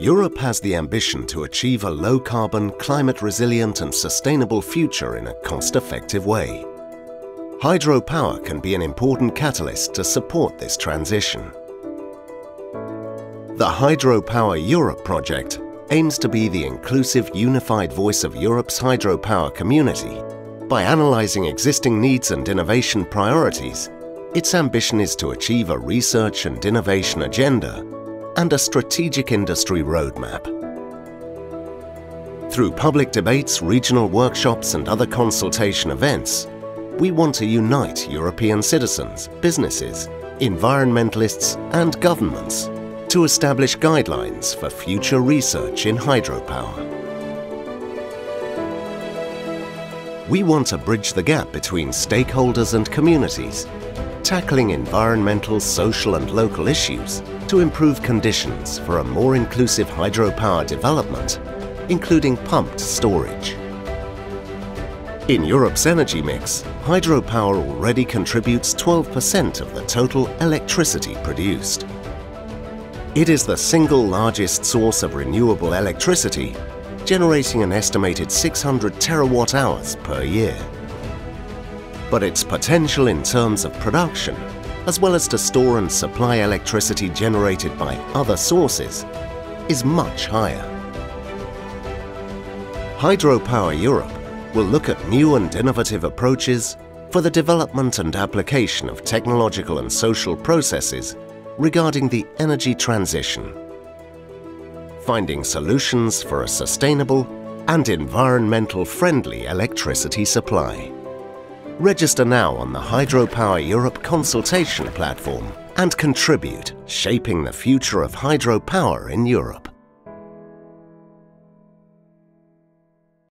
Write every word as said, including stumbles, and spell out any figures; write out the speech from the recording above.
Europe has the ambition to achieve a low-carbon, climate-resilient and sustainable future in a cost-effective way. Hydropower can be an important catalyst to support this transition. The Hydropower Europe project aims to be the inclusive, unified voice of Europe's hydropower community. By analysing existing needs and innovation priorities, its ambition is to achieve a research and innovation agenda and a strategic industry roadmap. Through public debates, regional workshops and other consultation events, we want to unite European citizens, businesses, environmentalists and governments to establish guidelines for future research in hydropower. We want to bridge the gap between stakeholders and communities, tackling environmental, social and local issues to improve conditions for a more inclusive hydropower development, including pumped storage. In Europe's energy mix, hydropower already contributes twelve percent of the total electricity produced. It is the single largest source of renewable electricity, generating an estimated six hundred terawatt hours per year. But its potential in terms of production, as well as to store and supply electricity generated by other sources, is much higher. Hydropower Europe will look at new and innovative approaches for the development and application of technological and social processes regarding the energy transition, finding solutions for a sustainable and environmental-friendly electricity supply. Register now on the Hydropower Europe consultation platform and contribute, shaping the future of hydropower in Europe.